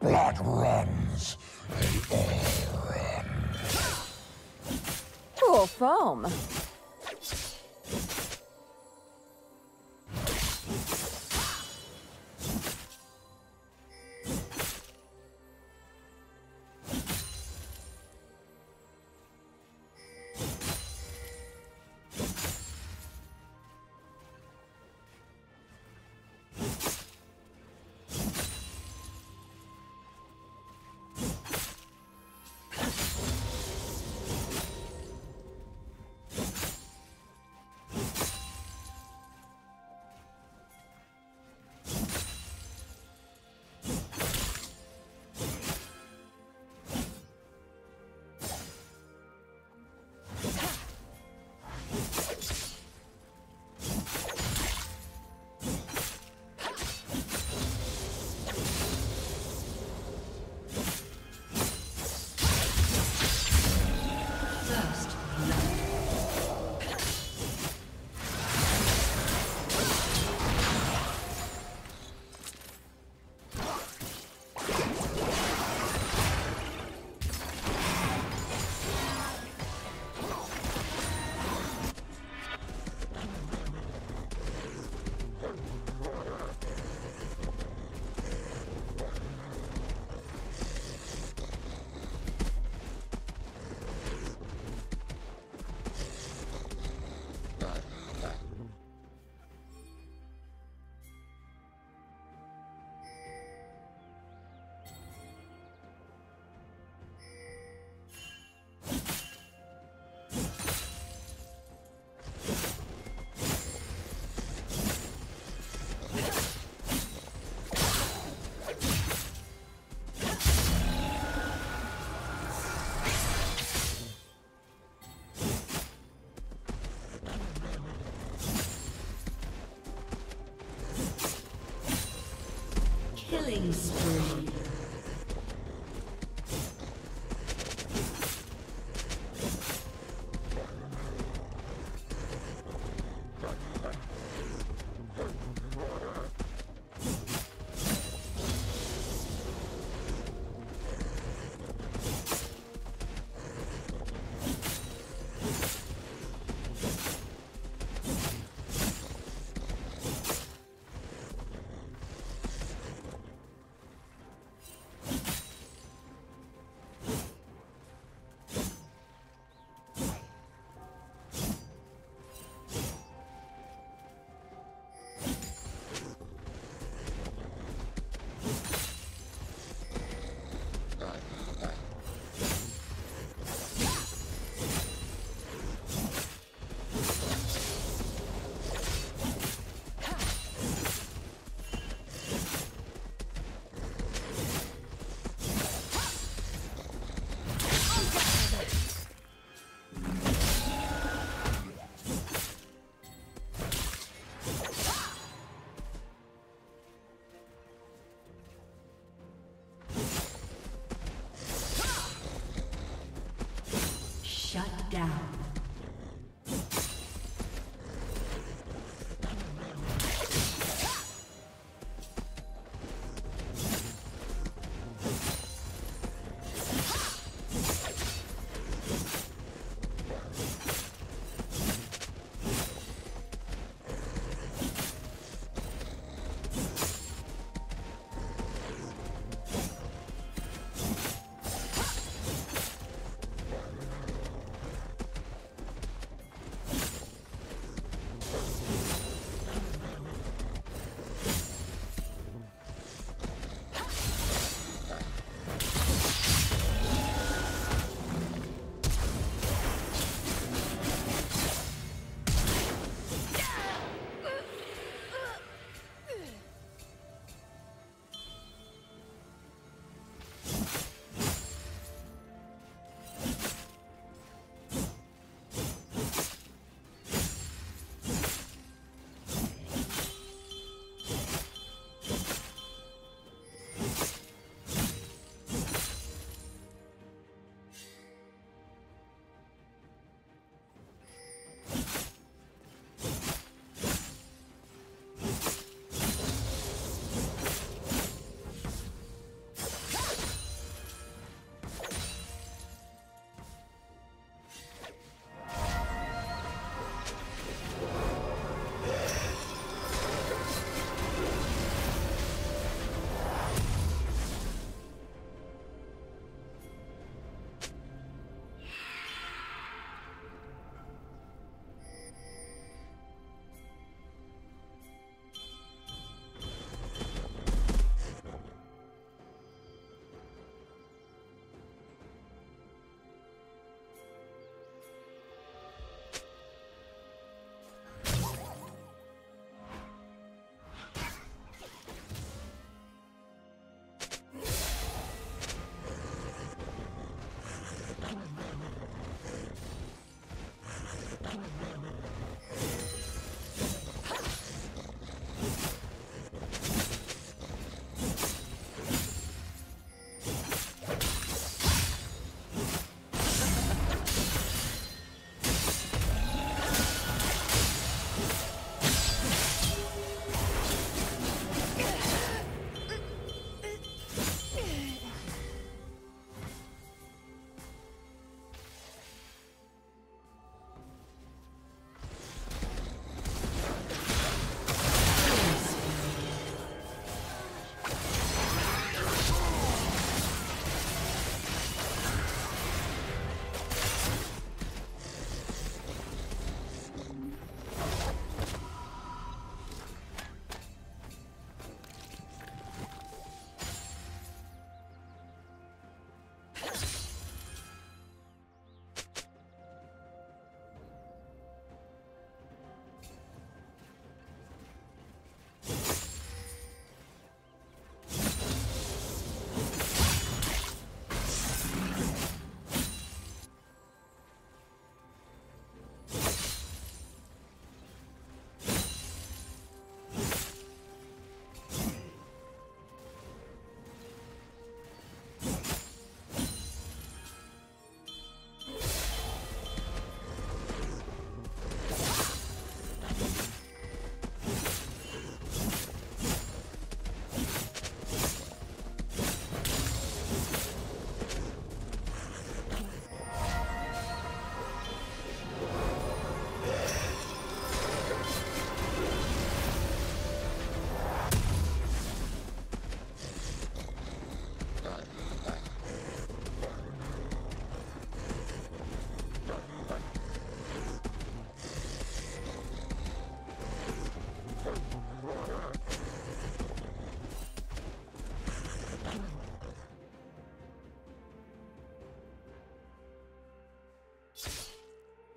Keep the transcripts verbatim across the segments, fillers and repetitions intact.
Blood runs, they all run. Cool foam. Killing spree. Down.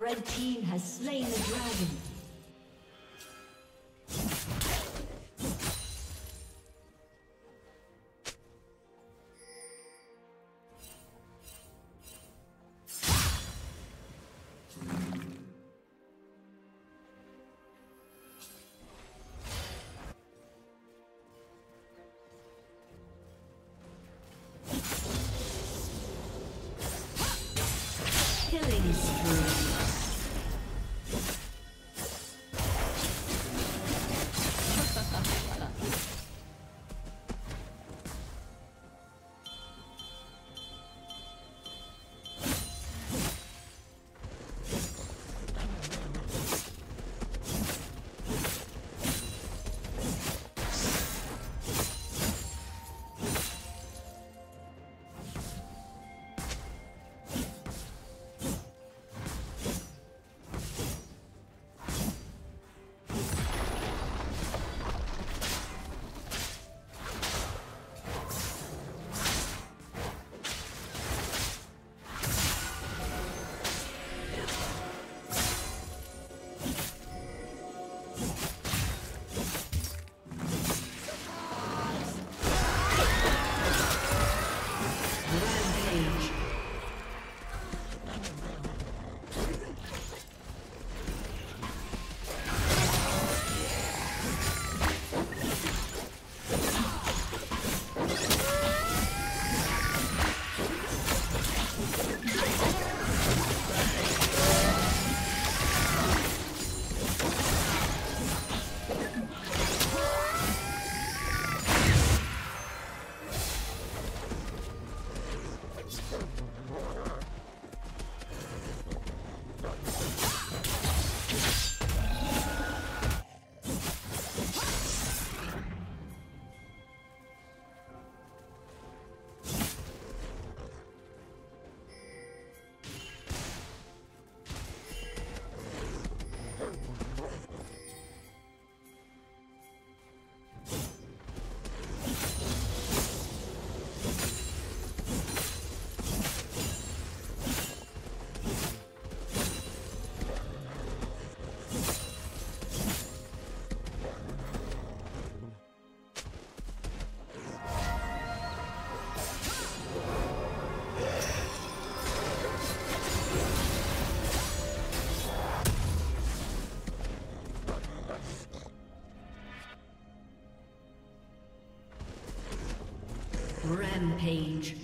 Red team has slain the dragon. Rampage.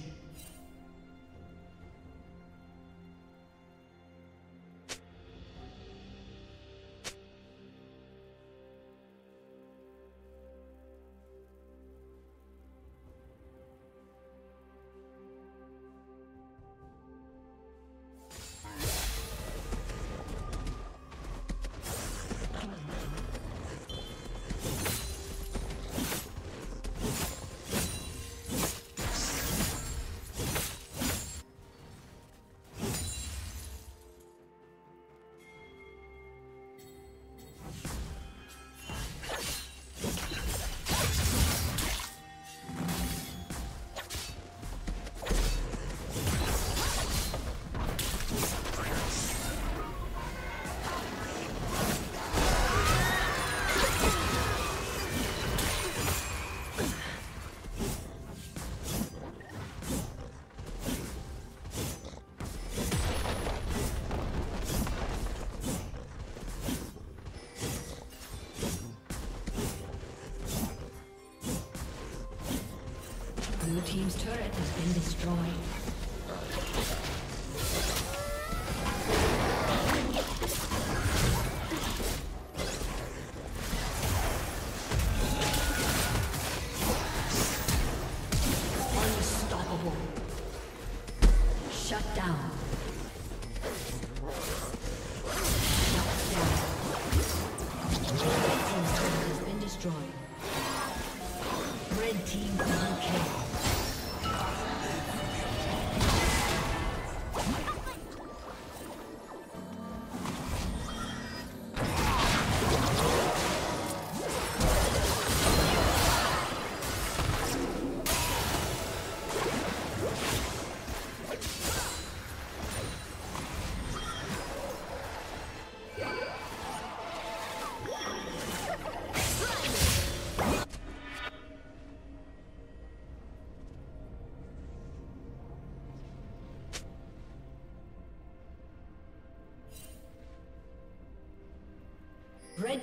Blue team's turret has been destroyed.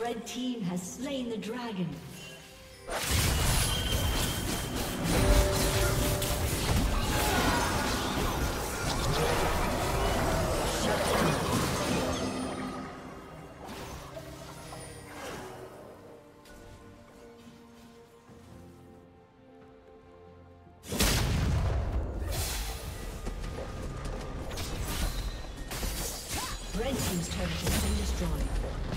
Red team has slain the dragon. Red team's turret has been destroyed.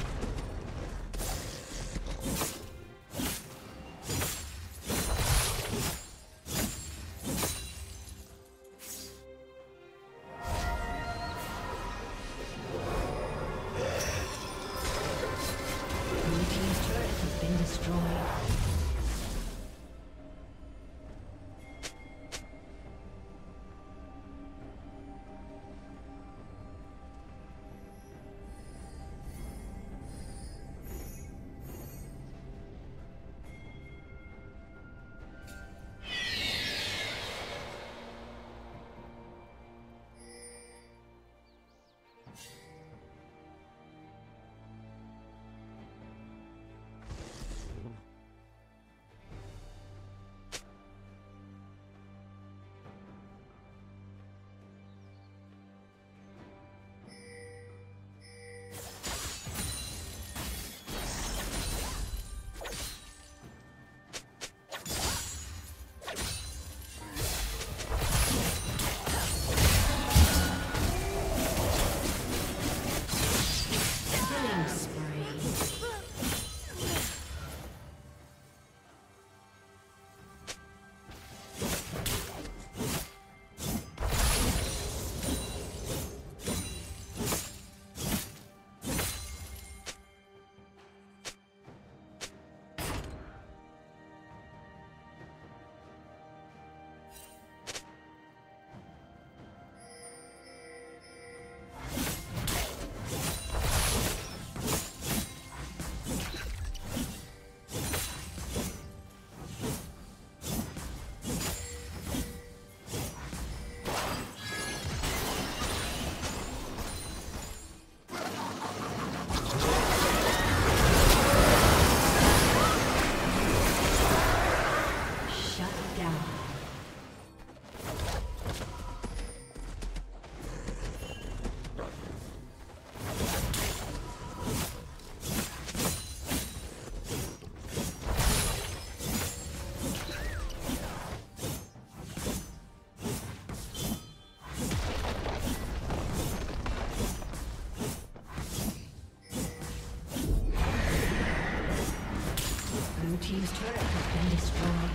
Team's turret has been destroyed.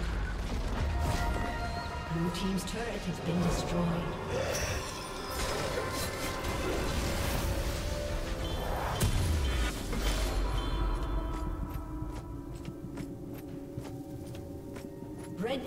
Blue team's turret has been destroyed. Red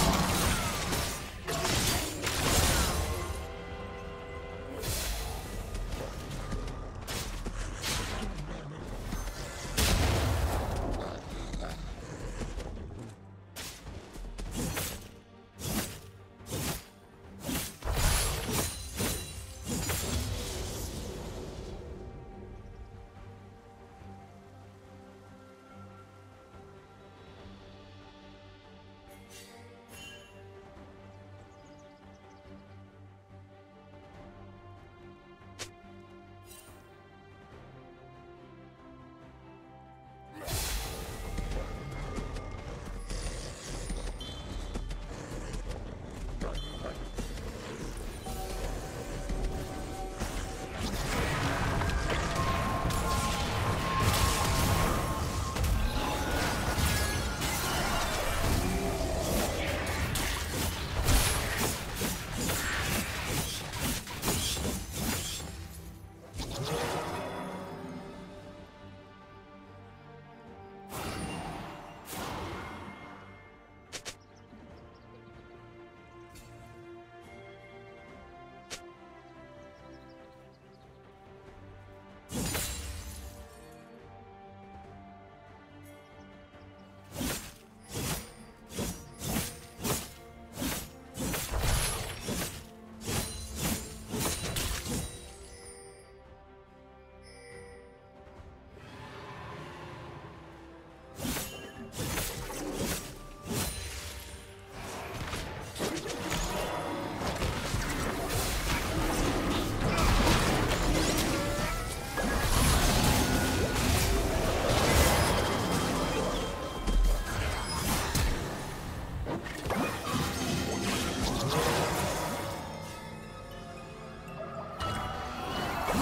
Red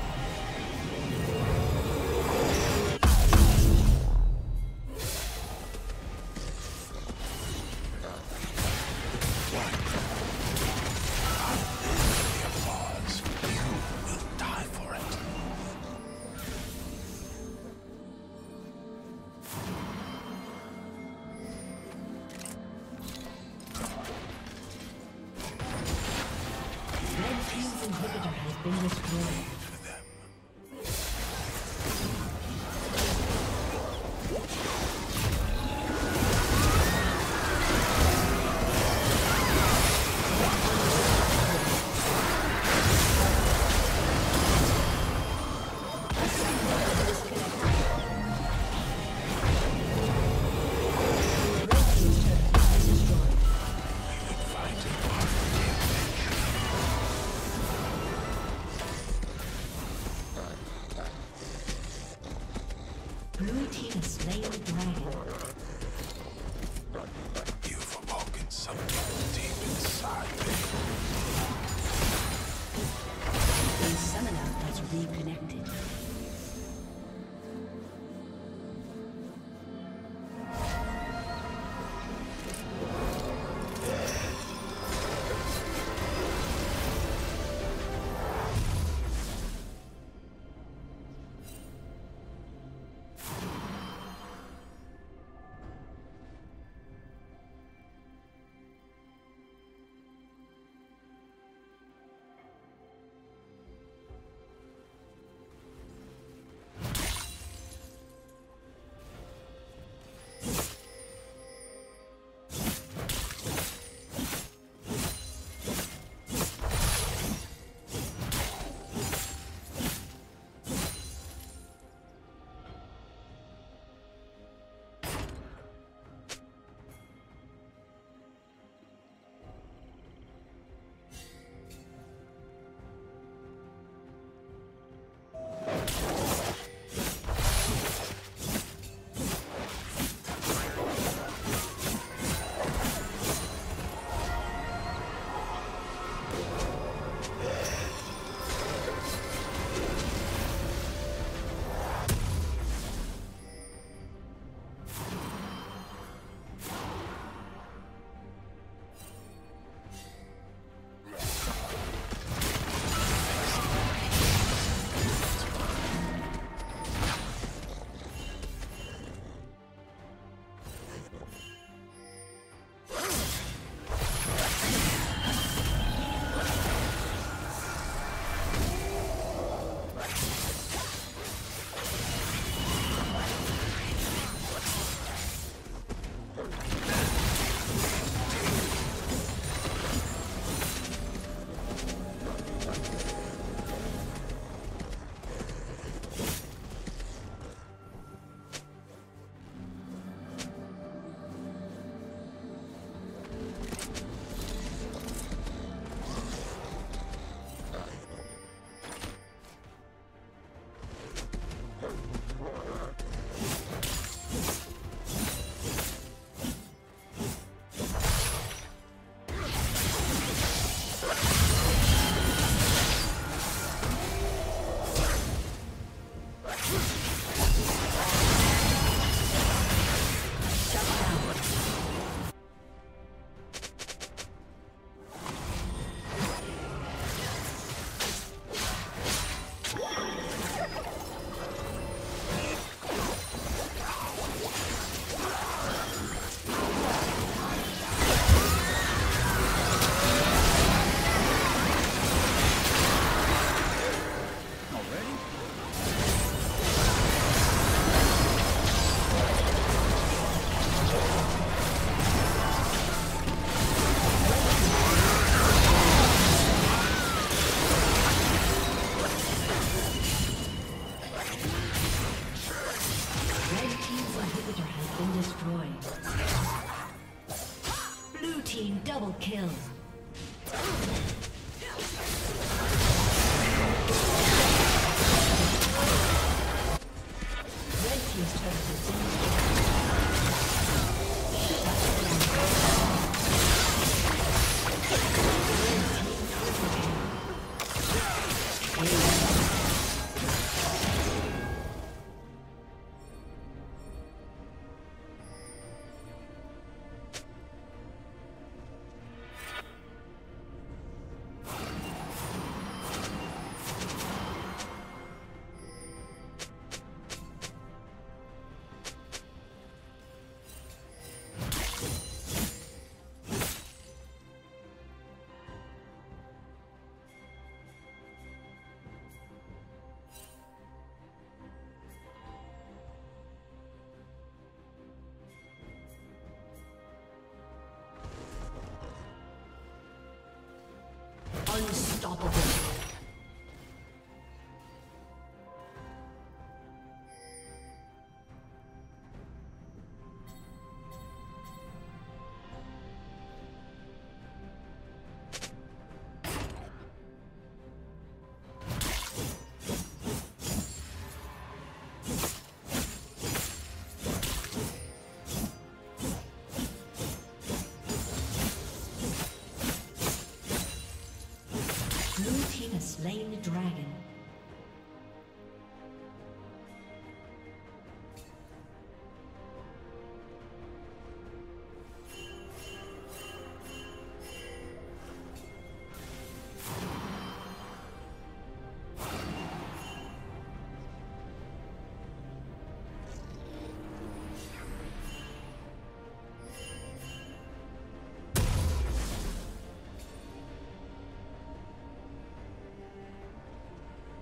destroyed.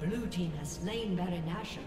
Blue team has slain Baron Nashor.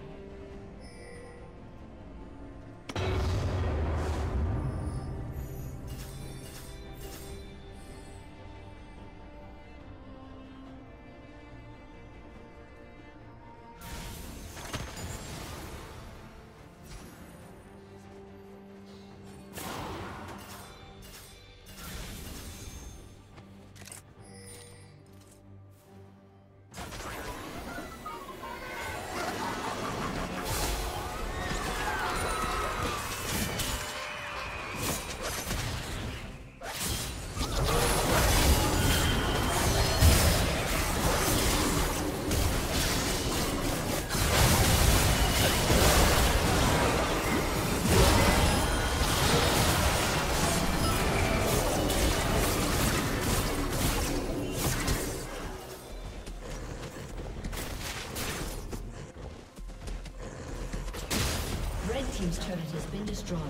Team's turret has been destroyed.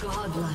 Godlike.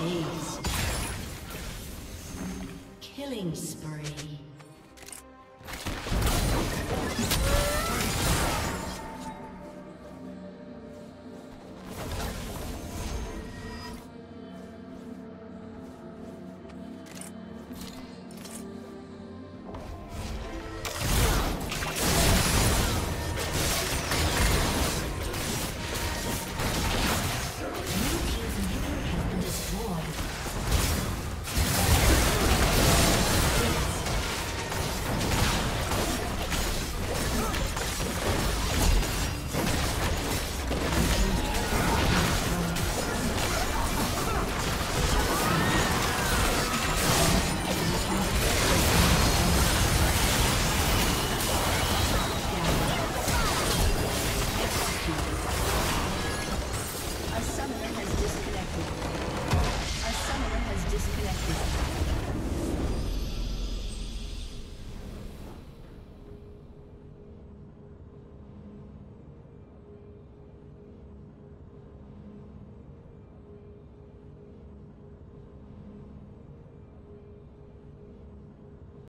Aced. Killing spree. Disconnected.